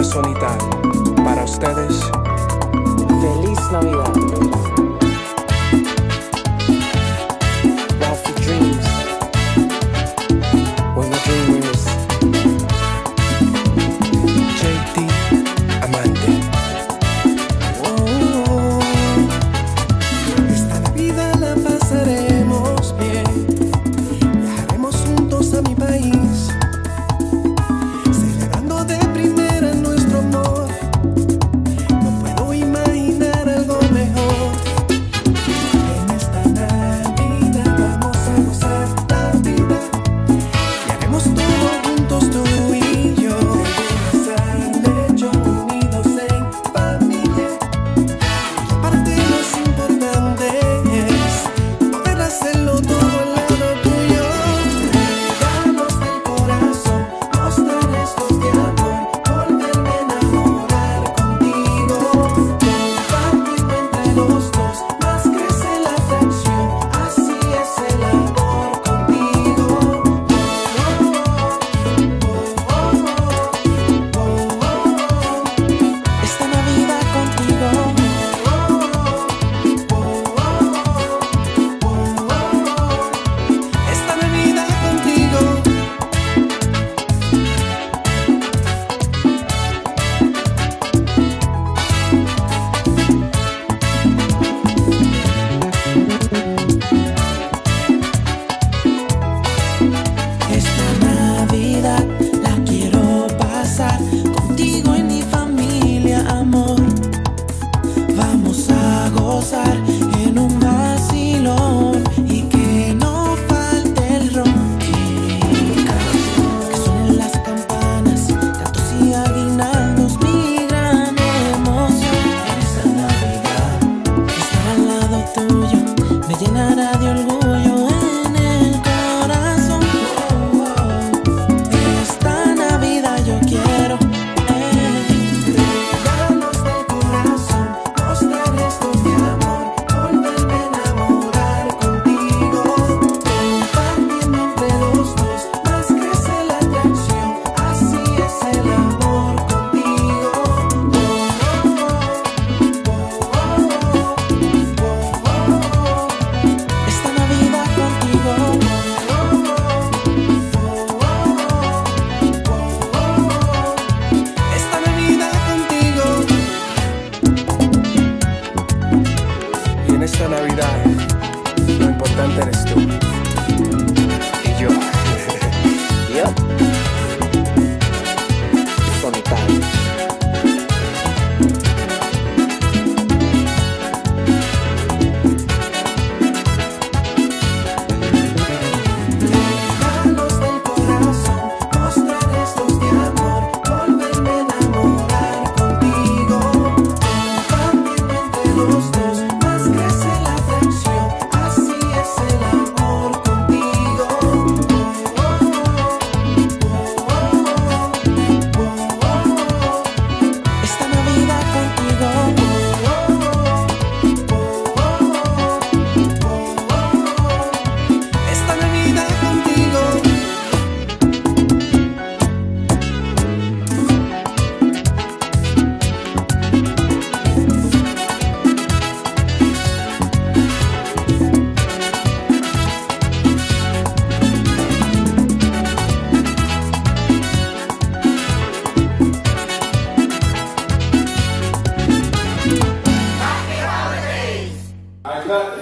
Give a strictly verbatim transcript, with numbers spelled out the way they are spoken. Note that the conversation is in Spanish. familia Solital, para ustedes, feliz Navidad. Wealthy dreams, we're the dreamers. J D Amante. Oh, esta vida la pasaremos bien, viajaremos juntos a mi país. Esta Navidad, lo importante eres tú y yo. Yo, Solitario. But